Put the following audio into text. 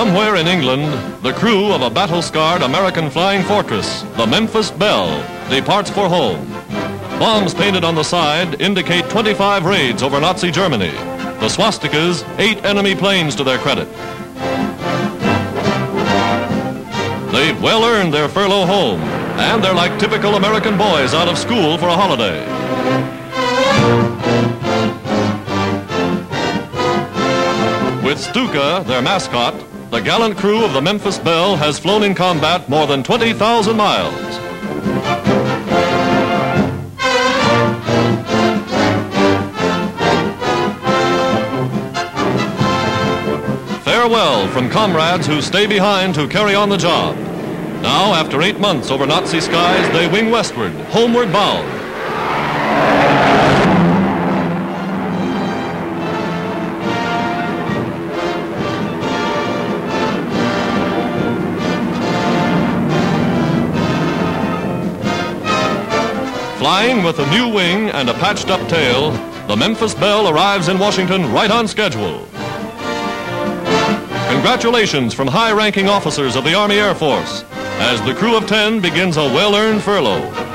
Somewhere in England, the crew of a battle-scarred American flying fortress, the Memphis Belle, departs for home. Bombs painted on the side indicate 25 raids over Nazi Germany. The swastikas, 8 enemy planes to their credit. They've well earned their furlough home, and they're like typical American boys out of school for a holiday. With Stuka, their mascot, the gallant crew of the Memphis Belle has flown in combat more than 20,000 miles. Farewell from comrades who stay behind to carry on the job. Now, after 8 months over Nazi skies, they wing westward, homeward bound. Flying with a new wing and a patched-up tail, the Memphis Belle arrives in Washington right on schedule. Congratulations from high-ranking officers of the Army Air Force as the crew of 10 begins a well-earned furlough.